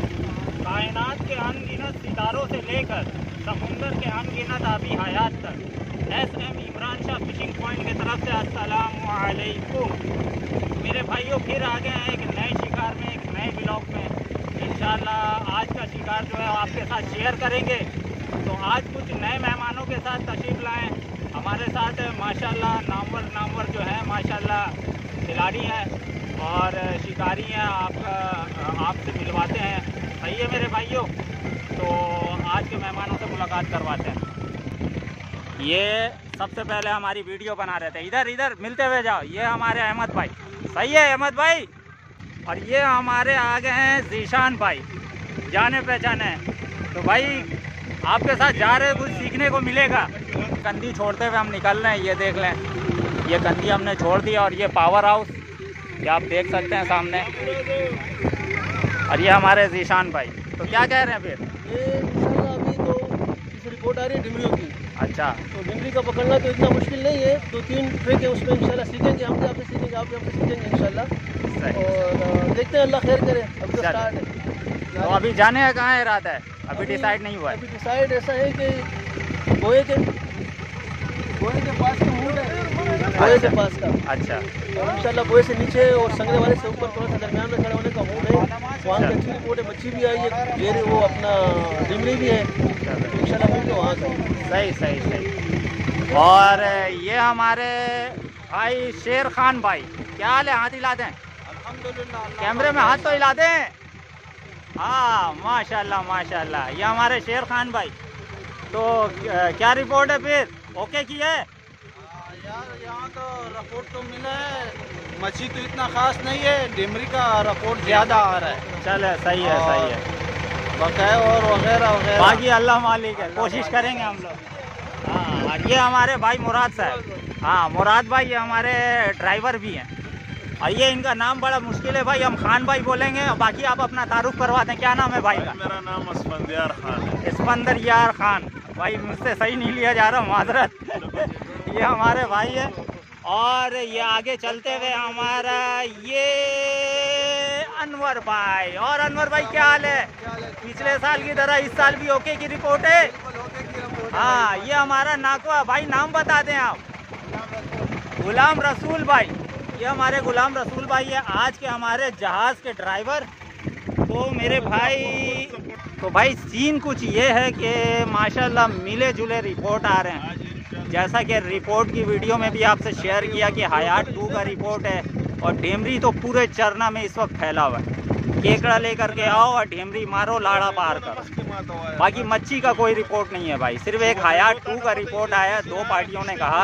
कायनात के अनगिनत सितारों से लेकर समुंदर के अनगिनत आबी हयात तक SM Imran Shah fishing point की तरफ से अस्सलाम वालेकुम। मेरे भाइयों फिर आ गए हैं एक नए शिकार में, एक नए ब्लॉग में। इंशाल्लाह आज का शिकार जो है आपके साथ शेयर करेंगे। तो आज कुछ नए मेहमानों के साथ तशरीफ़ लाए हमारे साथ। माशाल्लाह नामवर जो है माशाल्लाह खिलाड़ी हैं और शिकारी हैं। आपसे मिलवाते हैं। सही है मेरे भाइयों। तो आज के मेहमानों से मुलाकात करवाते हैं। ये सबसे पहले हमारी वीडियो बना रहे थे। इधर मिलते हुए जाओ। ये हमारे अहमद भाई। सही है अहमद भाई। और ये हमारे आ गए हैं जीशान भाई, जाने पहचाने। तो भाई आपके साथ जा रहे कुछ सीखने को मिलेगा। कंदी छोड़ते हुए हम निकल रहे हैं। ये देख लें, ये कंदी हमने छोड़ दी। और ये पावर हाउस, ये आप देख सकते हैं सामने। और ये हमारे जीशान भाई। तो क्या कह रहे हैं फिर? अभी तो रिपोर्ट आ रही है डिमरियों की। अच्छा, तो डिमरी का पकड़ना तो इतना मुश्किल नहीं है। 2-3 ट्रिक है उसमें इंशाल्लाह सीखेंगे। हम भी आपसे सीखेंगे, आप भी हमसे सीखेंगे इंशाल्लाह। और देखते हैं, अल्लाह खैर करे। अभी तो स्टार्ट है। तो अभी जाने का कहाँ इरादा है? अभी डिसाइड नहीं हुआ है। अभी डिसाइड ऐसा है कि बोए के पास का मूड है। बोए के पास का अच्छा। और इंशाल्लाह बोए से नीचे और संगरे वाले से ऊपर थोड़ा सा दरमियान में खड़े होने का मूड है। वहाँ की अच्छी रिपोर्ट है। मच्छी भी आई है, घेरे वो अपना डिमरी भी है। सही। और ये हमारे भाई शेर खान भाई, क्या हाल है? हाथ हिला दें। कैमरे में हाथ तो हिला दें। हाँ माशाल्लाह। ये हमारे शेर खान भाई। तो क्या रिपोर्ट है फिर? ओके की है यार। यहाँ तो रिपोर्ट तो मिला है, मछली तो इतना खास नहीं है। डिमरी का रिपोर्ट ज़्यादा आ रहा है। चले सही है। और वगैरह बाकी अल्लाह मालिक है। कोशिश करेंगे हम लोग। हाँ, ये हमारे भाई मुराद साहब। हाँ मुराद भाई ये हमारे ड्राइवर भी हैं। और ये इनका नाम बड़ा मुश्किल है भाई, हम खान भाई बोलेंगे। बाकी आप अपना तारुफ करवा दें। क्या नाम है भाई का? मेरा नाम इस्फंदियार खान है। इस्फंदियार खान भाई, मुझसे सही नहीं लिया जा रहा, माजरत। ये हमारे भाई है। और ये आगे चलते हुए हमारा ये अनवर भाई। और अनवर भाई क्या हाल है? पिछले साल की तरह इस साल भी ओके की रिपोर्ट है। हाँ ये हमारा नाकवा भाई, नाम बता दें आप। गुलाम रसूल भाई। ये हमारे गुलाम रसूल भाई है आज के हमारे जहाज के ड्राइवर। तो मेरे भाई, तो भाई सीन कुछ ये है कि माशाल्लाह मिले जुले रिपोर्ट आ रहे हैं। जैसा कि रिपोर्ट की वीडियो में भी आपसे शेयर किया कि हयात 2 का रिपोर्ट है। और डेमरी तो पूरे चरना में इस वक्त फैला हुआ है। केकड़ा लेकर के आओ और डेमरी मारो, लाड़ा पार करो। बाकी मच्छी का कोई रिपोर्ट नहीं है भाई। सिर्फ एक हयात 2 का रिपोर्ट आया है। 2 पार्टियों ने कहा,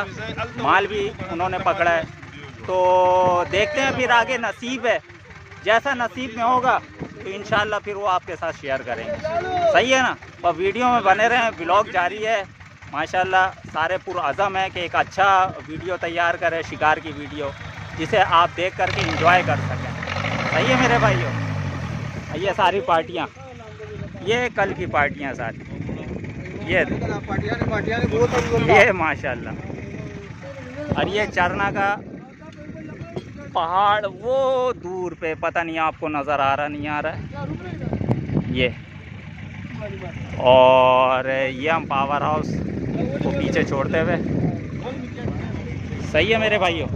माल भी उन्होंने पकड़ा है। तो देखते हैं फिर आगे नसीब है। जैसा नसीब में होगा तो इंशाल्लाह फिर वो आपके साथ शेयर करेंगे। सही है ना? और वीडियो में बने रहें, ब्लॉग जारी है। माशाल्लाह सारे पुरअज़म है कि एक अच्छा वीडियो तैयार करें, शिकार की वीडियो, जिसे आप देख करके इंजॉय कर सकें। सही है मेरे भाइयों। ये सारी पार्टियाँ, ये कल की पार्टियाँ सारी, ये माशाल्लाह। और ये चरना का पहाड़ वो दूर पे, पता नहीं आपको नज़र आ रहा नहीं आ रहा है ये। और ये हम पावर हाउस को पीछे छोड़ते हुए। सही है मेरे भाइयों।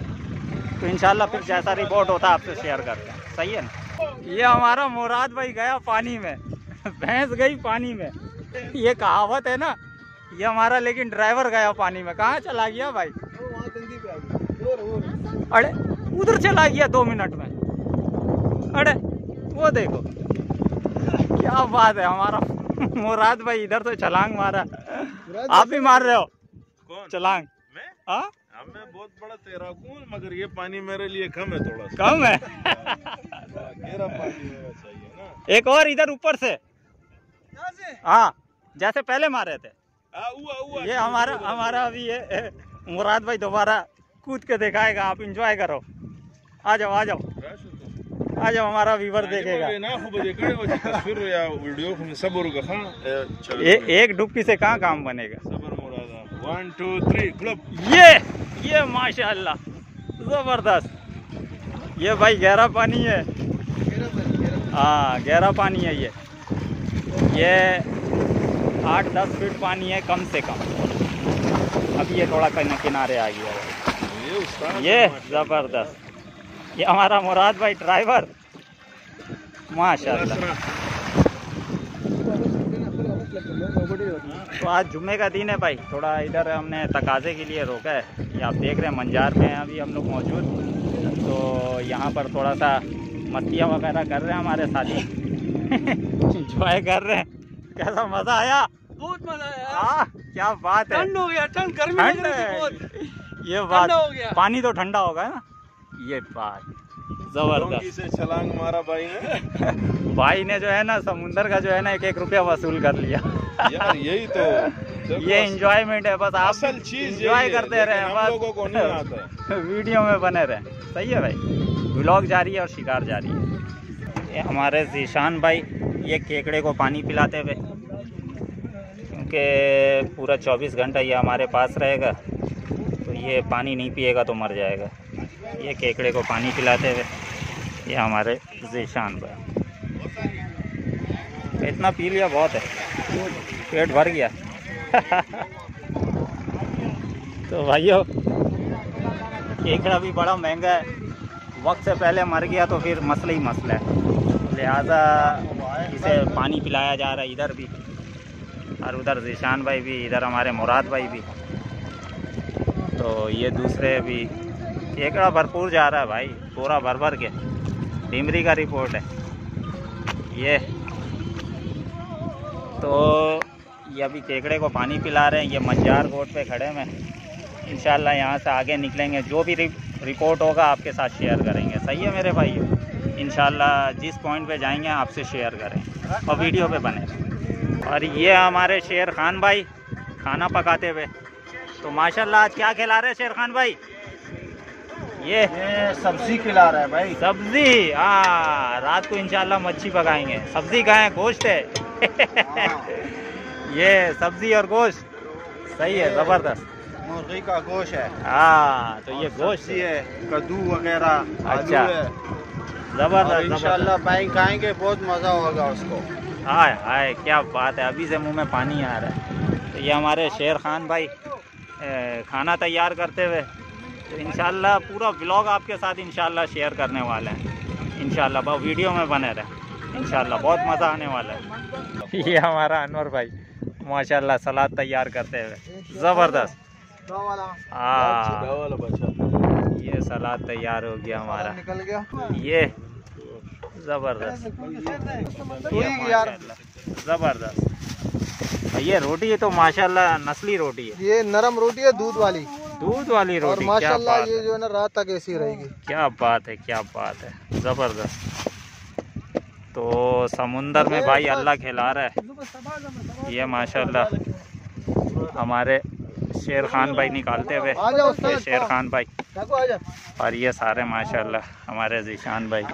तो इंशाल्लाह फिर जैसा रिपोर्ट होता है आपसे शेयर करते हैं। सही है ना? ये हमारा मुराद भाई गया पानी में, भैंस गई पानी में। ये कहावत है ना। ये हमारा लेकिन ड्राइवर गया पानी में। कहाँ चला गया भाई? अरे उधर चला गया 2 मिनट में। अरे वो देखो क्या बात है। हमारा मुराद भाई इधर तो छलांग मारा। आप भी मार रहे हो छलांग? हाँ मैं बहुत बड़ा तैराकू हूँ, मगर ये पानी मेरे लिए कम है, थोड़ा सा कम है। गहरा पानी होना चाहिए ना। एक और इधर ऊपर से, हाँ जैसे पहले मारे थे। ये हमारा अभी ये मुराद भाई दोबारा कूद के दिखाएगा। आप इंजॉय करो। आ जाओ। हमारा व्यूअर देखेगा। एक डुबकी से कहाँ काम बनेगा। 1 2 3 क्लब। ये ये माशाल्लाह ज़बरदस्त। ये भाई गहरा पानी है, हाँ गहरा पानी है ये 8-10 फीट पानी है कम से कम। अब ये थोड़ा किनारे आ गया भाई, ये ज़बरदस्त। ये हमारा मुराद भाई ड्राइवर माशाल्लाह। तो आज जुम्मे का दिन है भाई, थोड़ा इधर हमने तकाजे के लिए रोका है। ये आप देख रहे हैं मंजार में हैं अभी हम लोग मौजूद, तो यहाँ पर थोड़ा सा मस्तियाँ वगैरह कर रहे हैं हमारे साथी इंजॉय कर रहे हैं। कैसा मज़ा आया? बहुत मज़ा आया। हाँ क्या बात है, ठंड हो गया, ठंड गर्मी लग रही थी बहुत। ये बात हो गया, पानी तो ठंडा होगा ना। ये बात जबरदस्त, छलांग मारा भाई ने भाई ने जो है ना समुंदर का जो है ना 1-1 रुपया वसूल कर लिया यार। यही तो ये इंजॉयमेंट है बस, आप इंजॉय करते रहे हम लोगों को नहीं आता। वीडियो में बने रहे, सही है भाई। व्लॉग जारी है और शिकार जारी है। ये हमारे जीशान भाई ये केकड़े को पानी पिलाते हुए, क्योंकि पूरा 24 घंटा ये हमारे पास रहेगा, तो ये पानी नहीं पिएगा तो मर जाएगा। ये केकड़े को पानी पिलाते हुए ये हमारे जीशान भाई। इतना पी लिया बहुत है, पेट भर गया तो भाइयों केकड़ा भी बड़ा महंगा है, वक्त से पहले मर गया तो फिर मसला ही मसला है, लिहाजा इसे पानी पिलाया जा रहा है इधर भी और उधर जीशान भाई भी, इधर हमारे मुराद भाई भी। तो ये दूसरे भी केकड़ा भरपूर जा रहा है भाई, पूरा भर भर के। डिमरी का रिपोर्ट है ये। तो ये अभी केकड़े को पानी पिला रहे हैं। ये मंजार रोड पे खड़े हैं, इंशाल्लाह यहाँ से आगे निकलेंगे, जो भी रिपोर्ट होगा आपके साथ शेयर करेंगे। सही है मेरे भाई, इंशाल्लाह जिस पॉइंट पे जाएंगे आपसे शेयर करें और वीडियो पे बने। और ये हमारे शेर खान भाई खाना पकाते हुए, तो माशाल्लाह आज क्या खिला रहे हैं शेर खान भाई? ये सब्जी खिला रहा है भाई, सब्जी। हाँ रात को इंशाल्लाह मच्छी पकाएंगे, सब्जी का है गोश्त है ये सब्जी और गोश्त, सही है ज़बरदस्त। मुर्गी का गोश्त है, हाँ तो ये गोश्त है, कद्दू वगैरह। अच्छा ज़बरदस्त, इंशाल्लाह भाई खाएंगे, बहुत मज़ा होगा उसको। हाय हाय क्या बात है, अभी से मुँह में पानी आ रहा है। तो ये हमारे शेर खान भाई खाना तैयार करते हुए, तो इंशाल्लाह पूरा व्लॉग आपके साथ इंशाल्लाह शेयर करने वाले हैं। इंशाल्लाह बहुत वीडियो में बने रहें, इंशाल्लाह बहुत मज़ा आने वाला है। ये हमारा अनवर भाई माशाल्लाह सलाद तैयार करते हुए, ज़बरदस्त। हाँ ये सलाद तैयार हो गया हमारा, निकल गया ये ज़बरदस्त, ज़बरदस्त। ये रोटी है तो माशाल्लाह नस्ली रोटी है, ये नरम रोटी है, दूध वाली रोटी। माशाल्लाह ये जो है ना रात तक ऐसी रहेगी। क्या बात है, क्या बात है, जबरदस्त। तो समुंदर में भाई अल्लाह खिला रहा है। ये माशाल्लाह हमारे शेर खान भाई निकालते हुए, शेर खान भाई और ये सारे माशाल्लाह हमारे जीशान भाई, ये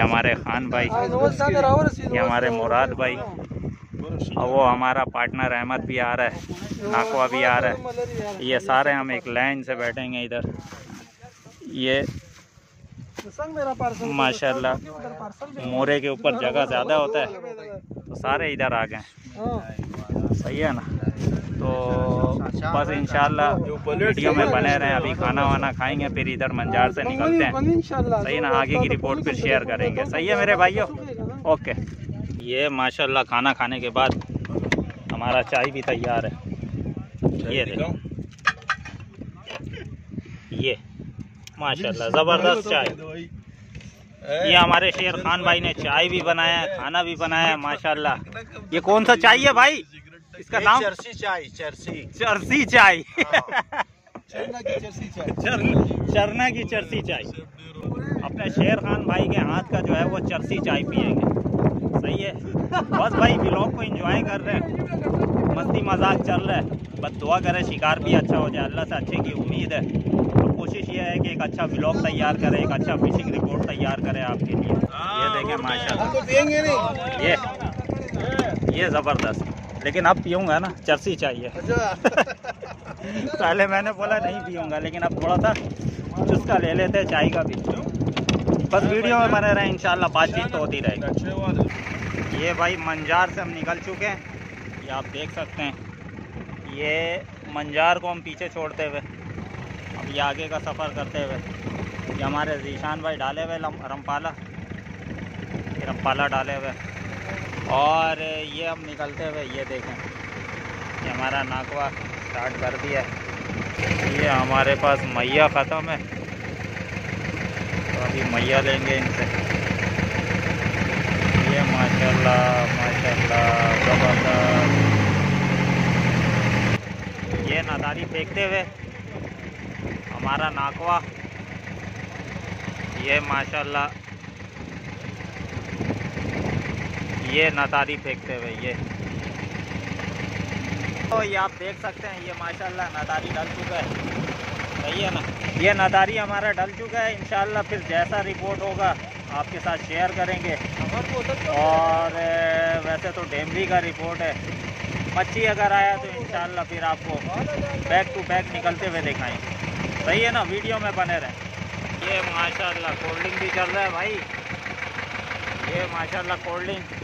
हमारे खान भाई, ये हमारे मुराद भाई, और वो हमारा पार्टनर अहमद भी आ रहा है, नाकवा भी आ रहा है। ये सारे हम एक लाइन से बैठेंगे इधर। ये माशाल्लाह मोरे के ऊपर जगह ज़्यादा होता है, तो सारे इधर आ गए, सही है ना। तो बस इंशाल्लाह वीडियो में बने रहें। अभी खाना वाना खाएंगे, फिर इधर मंजार से निकलते हैं, सही ना। आगे की रिपोर्ट फिर शेयर करेंगे, सही है मेरे भाइयों, ओके। ये माशाल्लाह खाना खाने के बाद हमारा चाय भी तैयार है। ये माशाल्लाह ज़बरदस्त चाय। ये हमारे शेर खान भाई ने चाय भी बनाया, खाना भी बनाया माशाल्लाह। ये कौन सा चाय है भाई, इसका नाम? चरसी चाय चरना की चरसी चाय। अपने शेर खान भाई के हाथ का जो है वो चरसी चाय पिएंगे, सही है। बस भाई व्लॉग को एंजॉय कर रहे हैं, मस्ती मजाक चल रहा है। बस दुआ करें शिकार भी अच्छा हो जाए, अल्लाह से अच्छे की उम्मीद है। और तो कोशिश ये है कि एक अच्छा व्लॉग तैयार करें, एक अच्छा फिशिंग रिपोर्ट तैयार करें आपके लिए। ये देखें माशाल्लाह, ये ज़बरदस्त। लेकिन अब पीऊँगा ना, चर्सी चाहिए पहले मैंने बोला नहीं पीऊँगा, लेकिन अब थोड़ा सा चुस्का ले लेते हैं चाय का भी। बस वीडियो में बने रहे, इंशाल्लाह बातचीत तो होती रहेगी। ये भाई मंजार से हम निकल चुके हैं, ये आप देख सकते हैं। ये मंजार को हम पीछे छोड़ते हुए अब ये आगे का सफ़र करते हुए, ये हमारे जीशान भाई डाले हुए रमपाला डाले हुए, और ये हम निकलते हुए ये देखें कि हमारा नाकवा स्टार्ट कर दिया है। ये हमारे पास मैया ख़त्म है, तो अभी मैया लेंगे इनसे। ये माशाल्लाह माशाल्लाह ज़बरदस्त, ये नज़ारी फेंकते हुए हमारा नाकवा। ये माशाल्लाह ये नज़ारी फेंकते हुए ये, तो ये आप देख सकते हैं। ये माशाल्लाह नज़ारी डल चुका है, सही है ना। ये नज़ारी हमारा डल चुका है, इंशाल्लाह फिर जैसा रिपोर्ट होगा आपके साथ शेयर करेंगे। और वैसे तो डेमरी का रिपोर्ट है, मच्छी अगर आया तो इंशाल्लाह फिर आपको बैक टू बैक निकलते हुए दिखाएंगे, सही है ना। वीडियो में बने रहें। ये माशाल्लाह कोल्ड ड्रिंक भी चल रहा है भाई, ये माशाल्लाह कोल्ड ड्रिंक।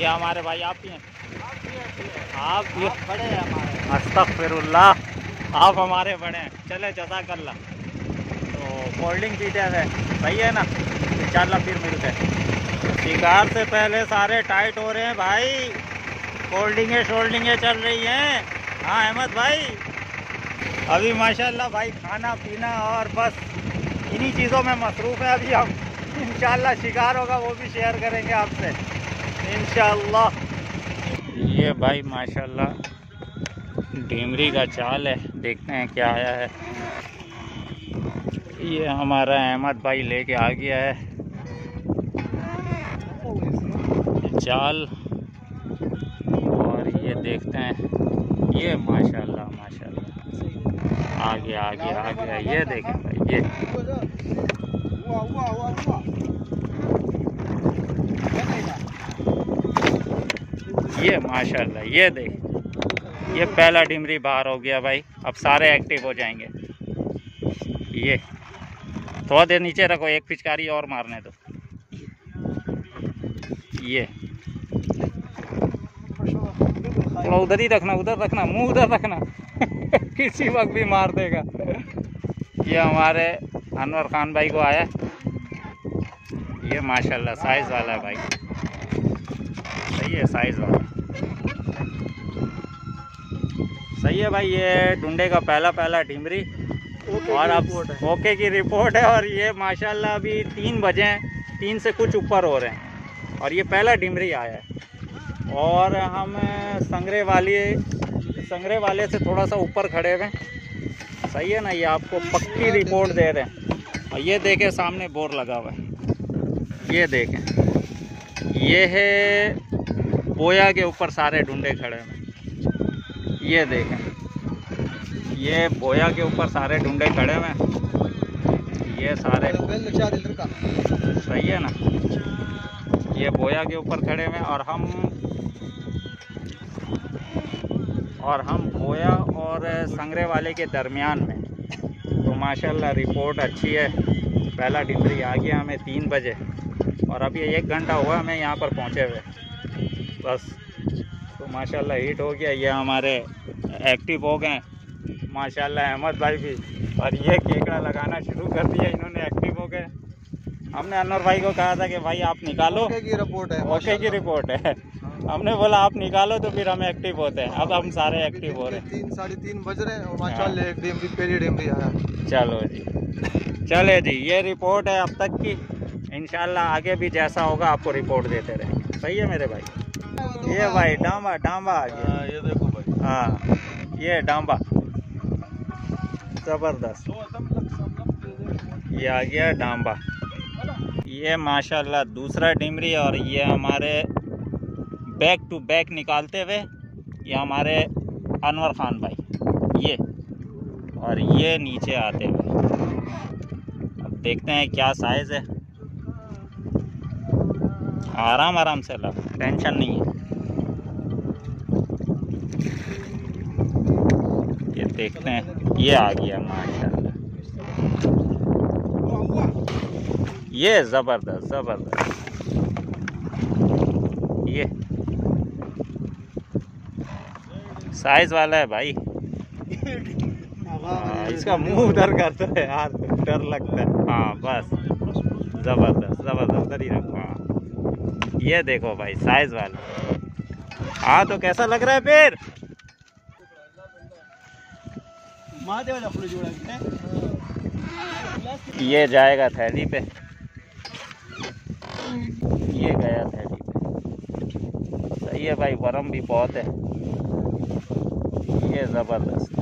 ये हमारे भाई आप ही हैं, आप भी बड़े हैं हमारे, अस्तगफिरुल्लाह, आप हमारे बड़े हैं। चले जज़ाकल्लाह। तो कोल्ड ड्रिंक पीते हुए सही है ना, इंशाल्लाह फिर मिलते हैं। शिकार से पहले सारे टाइट हो रहे हैं भाई, कोल्ड ड्रिंकें शोल्डिंगें चल रही हैं। हाँ अहमद भाई, अभी माशाल्लाह भाई खाना पीना और बस इन्हीं चीज़ों में मसरूफ़ है अभी हम। इंशाल्लाह शिकार होगा वो भी शेयर करेंगे आपसे इंशाल्लाह। ये भाई माशाल्लाह डेमरी का चाल है, देखते हैं क्या आया है। ये हमारा अहमद भाई लेके आ गया है चाल, और ये देखते हैं। ये माशाल्लाह माशाल्लाह आ गया आ गया आ गया। ये देखें भाई, ये माशाल्लाह, ये देख, ये पहला डिमरी बाहर हो गया भाई। अब सारे एक्टिव हो जाएंगे। ये थोड़ा देर नीचे रखो, एक पिचकारी और मारने दो। ये थोड़ा उधर ही रखना, उधर रखना, मुंह उधर रखना किसी वक्त भी मार देगा। ये हमारे अनवर खान भाई को आया। ये माशाल्लाह साइज़ वाला है भाई, सही है साइज वाला, सही है भाई। ये डुंडे का पहला डिमरी, और अब ओके की रिपोर्ट है। और ये माशाल्लाह अभी 3 बजे हैं, 3 से कुछ ऊपर हो रहे हैं, और ये पहला डिमरी आया है। और हम संगरे वाले से थोड़ा सा ऊपर खड़े हुए हैं, सही है ना। ये आपको पक्की रिपोर्ट दे रहे हैं। और ये देखें सामने बोर लगा हुआ है, ये देखें, ये है बोया के ऊपर सारे डुंडे खड़े हैं। ये देखें, ये बोया के ऊपर सारे डुंडे खड़े हुए हैं। ये सारे, सही है ना, ये बोया के ऊपर खड़े हुए हैं। और हम बोया और संगरे वाले के दरमियान में। तो माशाल्लाह रिपोर्ट अच्छी है, पहला डिमरी आ गया हमें 3 बजे, और अभी 1 घंटा हुआ हमें यहाँ पर पहुँचे हुए बस। तो माशाल्लाह हिट हो गया। ये हमारे एक्टिव हो गए माशाल्लाह अहमद भाई भी, और ये केकड़ा लगाना शुरू कर दिया इन्होंने, एक्टिव हो गए। हमने अनवर भाई को कहा था कि भाई आप निकालो, ओके की रिपोर्ट है, ओके की रिपोर्ट है। हमने बोला आप निकालो तो फिर हम एक्टिव होते हैं। अब हम सारे एक्टिव हो रहे हैं। 3 साढ़े 3 बज रहे हैं, और माशाल्लाह एक डेमरी पहली डेमरी आया। चलो जी, चले जी, ये रिपोर्ट है अब तक की। इंशाल्लाह आगे भी जैसा होगा आपको रिपोर्ट देते रहेंगे, सही है मेरे भाई। ये भाई डांबा आ गया, ये देखो भाई, हाँ ये डांबा ज़बरदस्त, ये आ गया डांबा। ये माशाल्लाह दूसरा डिमरी, और ये हमारे बैक टू बैक निकालते हुए ये हमारे अनवर खान भाई, ये और ये नीचे आते हुए। अब देखते हैं क्या साइज़ है। आराम आराम से ला, टेंशन नहीं है। ये देखते हैं। ये आ गया माशाल्लाह, ये जबरदस्त जबरदस्त, ये साइज वाला है भाई। इसका मुंह उधर करता है यार, डर लगता है। हाँ बस जबरदस्त जबरदस्त डर ही रखो। ये देखो भाई साइज वाला। हाँ तो कैसा लग रहा है फिर? ये जाएगा थैली पे, ये गया थैली पे। सही है भाई, वरम भी बहुत है। ये जबरदस्त,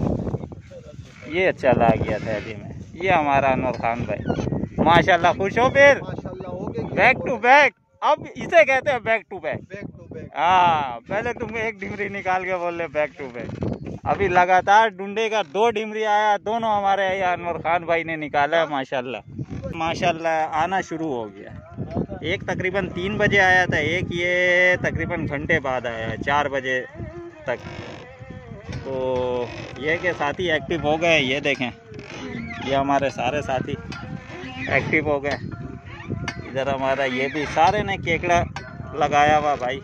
ये चला गया थैली में। ये हमारा अनवर खान भाई माशाल्लाह। खुश हो फिर? बैक टू बैक, अब इसे कहते हैं बैक टू बैक। हाँ पहले तुम एक डिमरी निकाल के बोल ले बैक टू बैक, अभी लगातार ढूंढेगा। दो डिमरी आया, दोनों हमारे अनवर खान भाई ने निकाला है माशाल्लाह माशाल्लाह। आना शुरू हो गया, एक तकरीबन 3 बजे आया था, एक ये तकरीबन घंटे बाद आया है 4 बजे तक। तो ये के साथी एक्टिव हो गए। ये देखें, ये हमारे सारे साथी एक्टिव हो गए। इधर हमारा ये भी सारे ने केकड़ा लगाया हुआ भाई।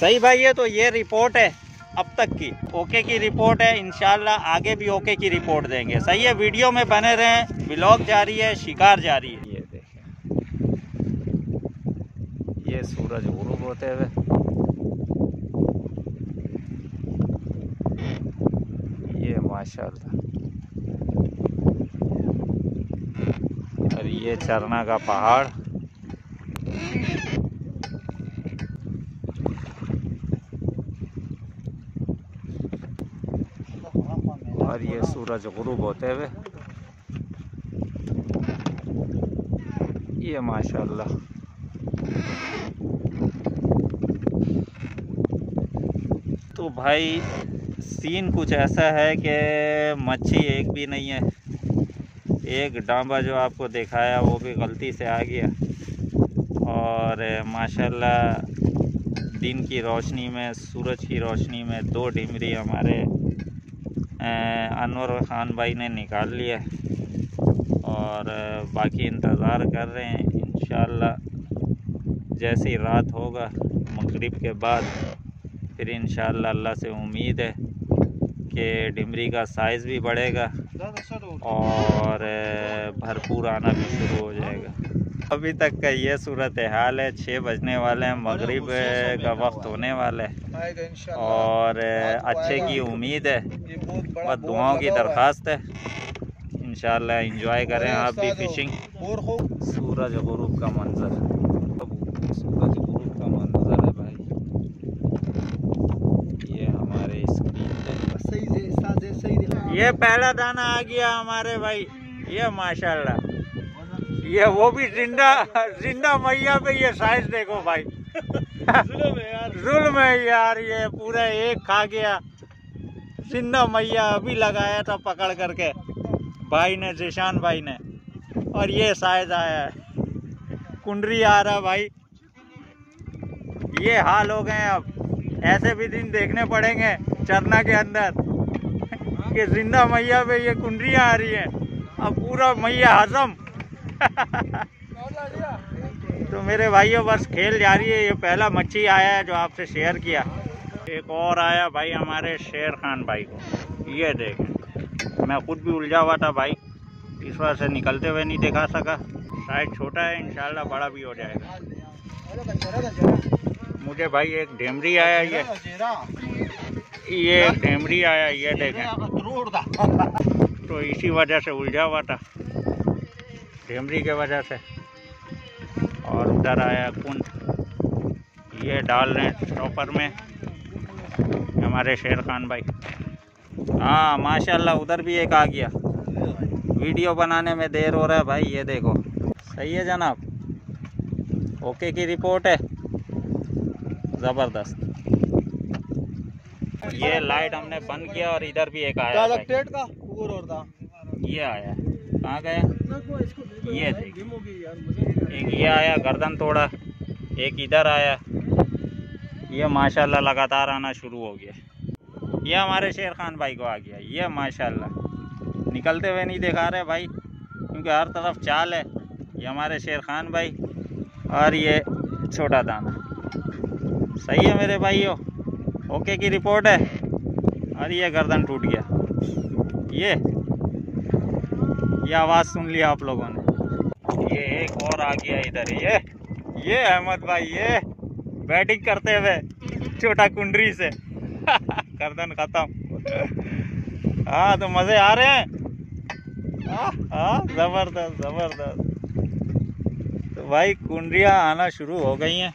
सही भाई, ये तो ये रिपोर्ट है अब तक की, ओके की रिपोर्ट है। इंशाल्लाह आगे भी ओके की रिपोर्ट देंगे। सही है, वीडियो में बने रहें। ब्लॉग जारी है, शिकार जारी है। ये देखें, ये सूरज गुरूब होते हुए। ये माशाल्लाह। और ये चरना का पहाड़। और ये सूरज गुरूब होते हुए। ये माशाल्लाह। तो भाई सीन कुछ ऐसा है कि मच्छी एक भी नहीं है। एक डांबा जो आपको दिखाया वो भी गलती से आ गया। और माशाल्लाह दिन की रोशनी में, सूरज की रोशनी में 2 डिमरी हमारे अनवर खान भाई ने निकाल लिया। और बाकी इंतज़ार कर रहे हैं इंशाल्लाह। जैसी रात होगा मगरिब के बाद, फिर इंशाल्लाह अल्लाह से उम्मीद है कि डिमरी का साइज़ भी बढ़ेगा और भरपूर आना भी शुरू हो जाएगा। अभी तक का ये सूरत हाल है। 6 बजने वाले हैं, मगरिब का वक्त होने वाला है। और अच्छे की उम्मीद है, बस दुआओं की दरख्वास्त है। इंशाल्लाह एंजॉय करें आप भी फिशिंग। सूरज गुरूब का मंजर, सूरज गुरूब का मंजर है भाई। ये हमारे स्क्रीन पे ये पहला दाना आ गया हमारे भाई। ये माशाल्लाह, ये वो भी जिंदा जिंदा मैया पे। ये साइज देखो भाई, जुल्म है यार। ये पूरा एक खा गया जिन्ना मैया। अभी लगाया था पकड़ करके भाई ने, जिशान भाई ने। और ये साइज आया है, कुंडरी आ रहा भाई। ये हाल हो गए। अब ऐसे भी दिन देखने पड़ेंगे चरना के अंदर कि जिंदा मैया पे ये कुंडरियाँ आ रही हैं। अब पूरा मैया हजम। तो मेरे भाइयों बस खेल जारी है। ये पहला मच्छी आया है जो आपसे शेयर किया। एक और आया भाई हमारे शेर खान भाई को। ये देखें, मैं खुद भी उलझा हुआ था भाई, इस वजह से निकलते हुए नहीं दिखा सका। साइज छोटा है, इंशाल्लाह बड़ा भी हो जाएगा। मुझे भाई एक ढेमरी आया। ये ढेमरी आया, ये देखें। तो इसी वजह से उलझा हुआ था, ढेमरी के वजह से। और उधर आया कुंद। ये डाल रहे हैं स्टॉपर में हमारे शेर खान भाई। हाँ माशाल्लाह, उधर भी एक आ गया। वीडियो बनाने में देर हो रहा है भाई। ये देखो, सही है जनाब, ओके की रिपोर्ट है ज़बरदस्त। ये लाइट हमने बंद किया। और इधर भी एक आया भाई। ये आया, कहाँ गया? ये एक ये आया, गर्दन तोड़ा। एक इधर आया। ये माशाल्लाह लगातार आना शुरू हो गया। ये हमारे शेर खान भाई को आ गया, ये माशाल्लाह निकलते हुए नहीं दिखा रहे भाई क्योंकि हर तरफ चाल है। ये हमारे शेर खान भाई और ये छोटा दाना, सही है मेरे भाइयों, ओके की रिपोर्ट है। और ये गर्दन टूट गया, ये आवाज़ सुन लिया आप लोगों ने। ये एक और आ गया इधर, ये अहमद भाई ये बैटिंग करते हुए छोटा कुंडरी से गर्दन खत्म। हाँ तो मज़े आ रहे हैं, हाँ ज़बरदस्त ज़बरदस्त। तो भाई कुंडरियाँ आना शुरू हो गई हैं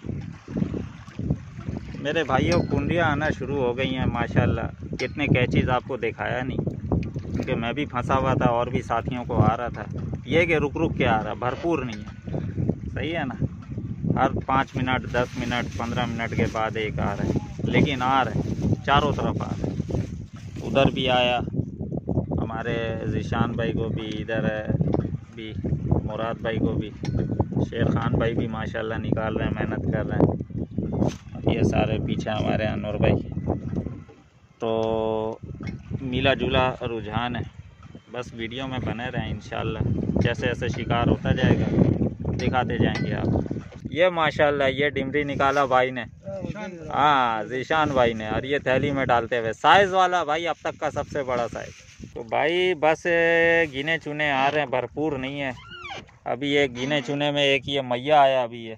मेरे भाइयों, कुंडियाँ आना शुरू हो गई हैं माशाल्लाह। कितने कैचेज़ आपको दिखाया नहीं क्योंकि मैं भी फंसा हुआ था और भी साथियों को आ रहा था। ये कि रुक रुक के आ रहा, भरपूर नहीं है, सही है ना। हर 5 मिनट 10 मिनट 15 मिनट के बाद एक आ रहा है, लेकिन आ रहा है, चारों तरफ आ रहा है। उधर भी आया हमारे जिशान भाई को भी, इधर भी मुराद भाई को भी, शेर खान भाई भी माशाल्लाह निकाल रहे हैं, मेहनत कर रहे हैं। ये सारे पीछे हमारे अनवर भाई। तो मिला जुला रुझान है, बस वीडियो में बने रहें इंशाल्लाह। जैसे जैसे शिकार होता जाएगा दिखाते जाएंगे आप। ये माशाल्लाह ये डिमरी निकाला भाई ने, हाँ जीशान भाई ने, और ये थैली में डालते हुए साइज़ वाला भाई, अब तक का सबसे बड़ा साइज़। तो भाई बस गिने चुने आ रहे हैं, भरपूर नहीं है। अभी ये गिने चुने में एक ये मैया आया अभी, ये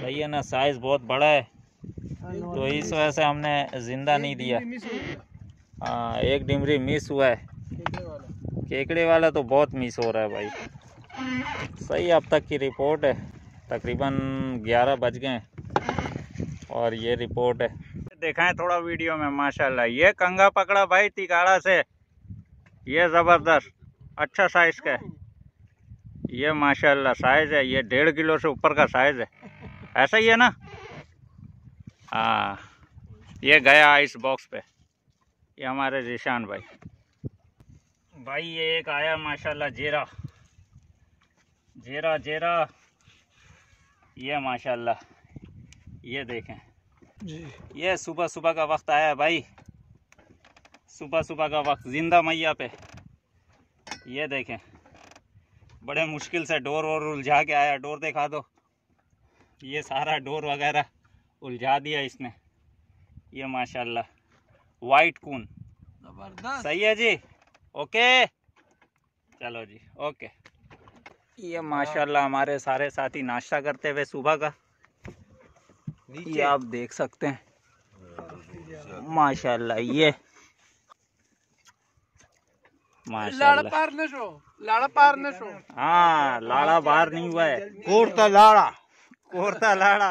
सही है ना, साइज़ बहुत बड़ा है तो इस वजह से हमने ज़िंदा नहीं दिया। हाँ एक डिमरी मिस हुआ है, केकड़े वाला तो बहुत मिस हो रहा है भाई, सही। अब तक की रिपोर्ट है तकरीबन 11 बज गए और ये रिपोर्ट है। देखाएं थोड़ा वीडियो में माशाल्लाह, ये कंगा पकड़ा भाई तिकाड़ा से, ये ज़बरदस्त अच्छा साइज़ का है। ये माशाल्लाह साइज़ है, ये 1.5 किलो से ऊपर का साइज़ है, ऐसा ही है ना। हाँ ये गया आइस बॉक्स पे, ये हमारे जीशान भाई। भाई ये एक आया माशाल्लाह जेरा जेरा जेरा, ये माशाल्लाह ये देखें जी। ये सुबह सुबह का वक्त आया है भाई, सुबह सुबह का वक्त जिंदा मैया पे। ये देखें बड़े मुश्किल से डोर और उलझा के आया, डोर दिखा दो। ये सारा डोर वगैरह उलझा दिया इसने। ये माशाल्लाह वाइट कून, जबरदस्त, सही है जी, ओके, चलो जी ओके। ये माशाल्लाह हमारे सारे साथी नाश्ता करते हुए सुबह का, ये आप देख सकते हैं माशाल्लाह। ये माशाल्लाह हाँ लाड़ा बाहर नहीं हुआ है, कोर्ता लाड़ा कोरता लाड़ा।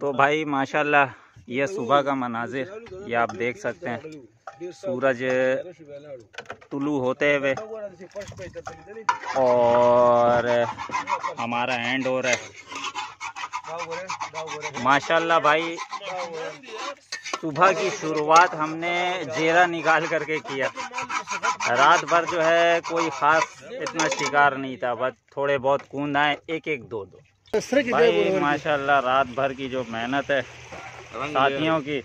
तो भाई माशाल्लाह ये सुबह का मनाजिर, ये आप देख सकते हैं सूरज तुलू होते हुए और हमारा एंड हो रहा है माशाल्लाह। भाई सुबह की शुरुआत हमने जेरा निकाल करके किया, रात भर जो है कोई ख़ास इतना शिकार नहीं था, बस थोड़े बहुत कूंद आए, एक एक दो दो। भाई माशाल्लाह रात भर की जो मेहनत है साथियों की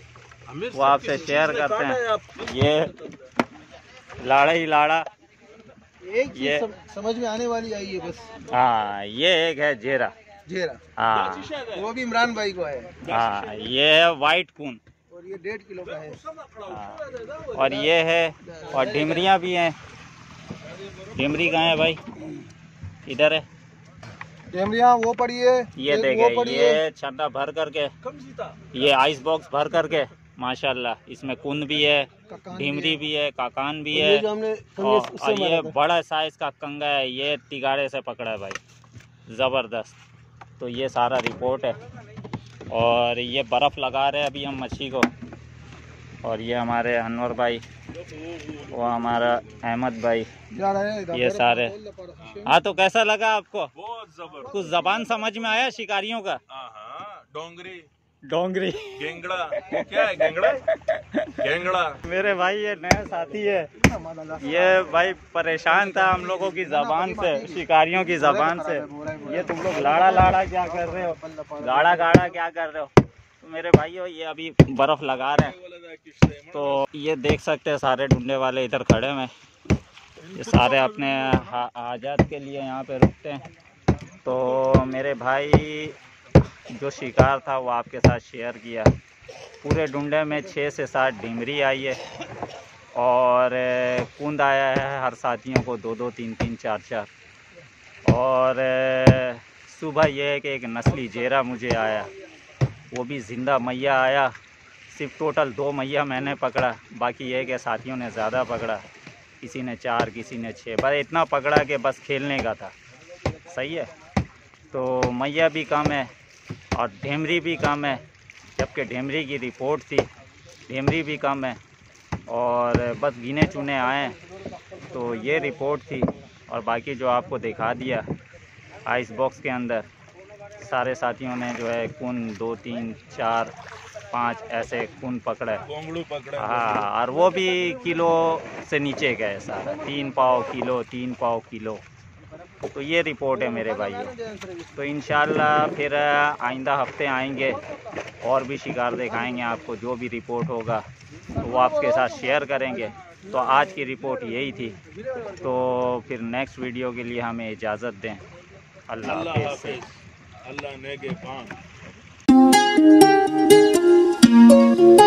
वो आपसे शेयर करते हैं। ये लाड़ा ही लाड़ा, ये समझ में आने वाली आई है बस। हाँ ये एक है जेरा जेरा, हाँ वो भी इमरान भाई को है। हाँ ये है वाइट कून और ये 1.5 किलो का है। और ये है और डिमरियाँ भी हैं। डिमरी कहाँ है भाई? इधर है वो पड़ी है। ये देखें ये छन्ना भर करके, ये आइस बॉक्स भर करके माशाल्लाह, इसमें कुंद भी है, ढीमरी भी है, काकान भी है, और ये बड़ा साइज का कंगा है, ये तिगाड़े से पकड़ा है भाई, ज़बरदस्त। तो ये सारा रिपोर्ट है और ये बर्फ़ लगा रहे हैं अभी हम मच्छी को। और ये हमारे अनवर भाई, वो हमारा अहमद भाई, ये सारे। हाँ तो कैसा लगा आपको? बहुत जबरदस्त। कुछ जबान समझ में आया शिकारियों का? डोंगरी डोंगरी गेंगड़ा, क्या है गेंगड़ा गेंगड़ा। मेरे भाई ये नया साथी है, ये भाई परेशान था हम लोगों की जबान से, शिकारियों की जबान से। ये तुम लोग लाड़ा लाड़ा क्या कर रहे हो, गाड़ा गाड़ा क्या कर रहे हो। मेरे भाइयों ये अभी बर्फ लगा रहे हैं तो ये देख सकते हैं सारे ढूंढने वाले इधर खड़े में, ये सारे अपने आज़ाद के लिए यहाँ पे रुकते हैं। तो मेरे भाई जो शिकार था वो आपके साथ शेयर किया। पूरे ढूंढे में 6 से 7 डिमरी आई है और कुंद आया है, हर साथियों को 2-2, 3-3, 4-4 और सुबह यह है कि एक नस्ली जेरा मुझे आया, वो भी ज़िंदा मैया आया। सिर्फ टोटल 2 मैया मैंने पकड़ा, बाकी यह है कि साथियों ने ज़्यादा पकड़ा, किसी ने 4 किसी ने 6, पर इतना पकड़ा कि बस खेलने का था। सही है, तो मैया भी कम है और ढेमरी भी कम है, जबकि ढेमरी की रिपोर्ट थी, ढेमरी भी कम है और बस गिने चुने आए, तो ये रिपोर्ट थी। और बाकी जो आपको दिखा दिया आइस बॉक्स के अंदर, सारे साथियों ने जो है कुन 2, 3, 4, 5 ऐसे कुन पकड़े, हाँ, और वो भी किलो से नीचे गए सारा, 3 पाव किलो 3 पाव किलो। तो ये रिपोर्ट है मेरे भाई। तो इंशाल्लाह फिर आइंदा हफ्ते आएंगे और भी शिकार दिखाएंगे आपको, जो भी रिपोर्ट होगा तो वो आपके साथ शेयर करेंगे। तो आज की रिपोर्ट यही थी, तो फिर नेक्स्ट वीडियो के लिए हमें इजाज़त दें। अल्लाह हाफ़िज़, अल्लाह नेगेबान।